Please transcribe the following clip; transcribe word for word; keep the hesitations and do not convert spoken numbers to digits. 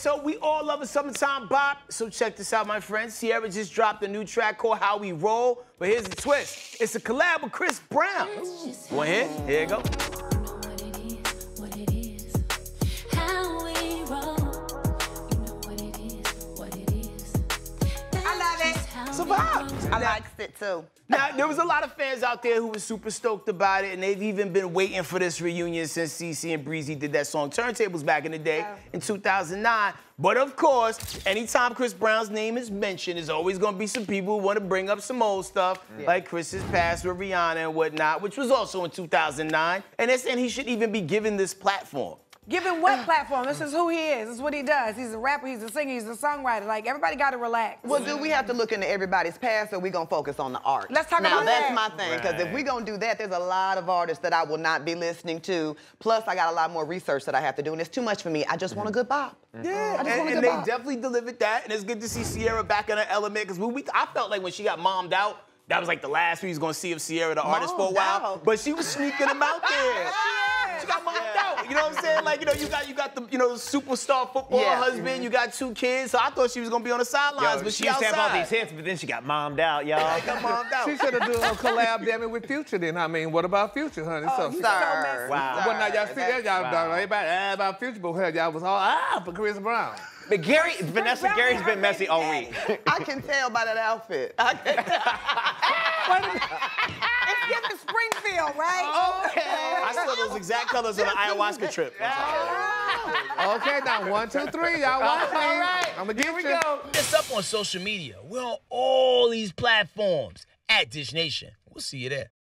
So we all love a summertime bop, so check this out, my friends. Ciara just dropped a new track called How We Roll, but here's the twist. It's a collab with Chris Brown. One hit, here you go. I liked it too. Now, there was a lot of fans out there who were super stoked about it, and they've even been waiting for this reunion since CeCe and Breezy did that song Turntables back in the day, yeah, in two thousand nine. But of course, anytime Chris Brown's name is mentioned, there's always gonna be some people who wanna bring up some old stuff, yeah, like Chris's past with Rihanna and whatnot, which was also in two thousand nine. And they're saying he shouldn't even be given this platform. Given what platform? This is who he is. This is what he does. He's a rapper, he's a singer, he's a songwriter. Like, everybody got to relax. Well, do we have to look into everybody's past, or we going to focus on the art? Let's talk now, about that. Now, that's my thing, because right, if we going to do that, there's a lot of artists that I will not be listening to. Plus, I got a lot more research that I have to do, and it's too much for me. I just mm-hmm. want a good bop. Mm-hmm. Yeah, I just and, want a good and they bop. Definitely delivered that, and it's good to see Ciara back in her element, because we, we, I felt like when she got mommed out, that was like the last we was going to see of Ciara, the artist, for a while. Out. But she was sneaking them out there. She got mocked yeah. out, you know what I'm saying? Like, you know, you got you got the you know superstar football yeah. husband, mm-hmm. you got two kids, so I thought she was gonna be on the sidelines, but she, she outside. She used to have all these hits, but then she got mommed out, y'all. She got mommed out. She should have done a collab, damn it, with Future then. I mean, what about Future, honey? Oh, so, so wow. wow. Well, now y'all see that, y'all wow. everybody ah, about Future, but hell, y'all was all ah for Chris Brown. But Gary, Chris Vanessa, Brown Gary's been messy all week. I can tell by that outfit. I can tell. It's Springfield, right? Oh, okay. I saw those exact colors on the ayahuasca trip. Yeah. Okay, now one, two, three, y'all. All right. I'm gonna get Here we you. Go. It's up on social media. We're on all these platforms at Dish Nation. We'll see you there.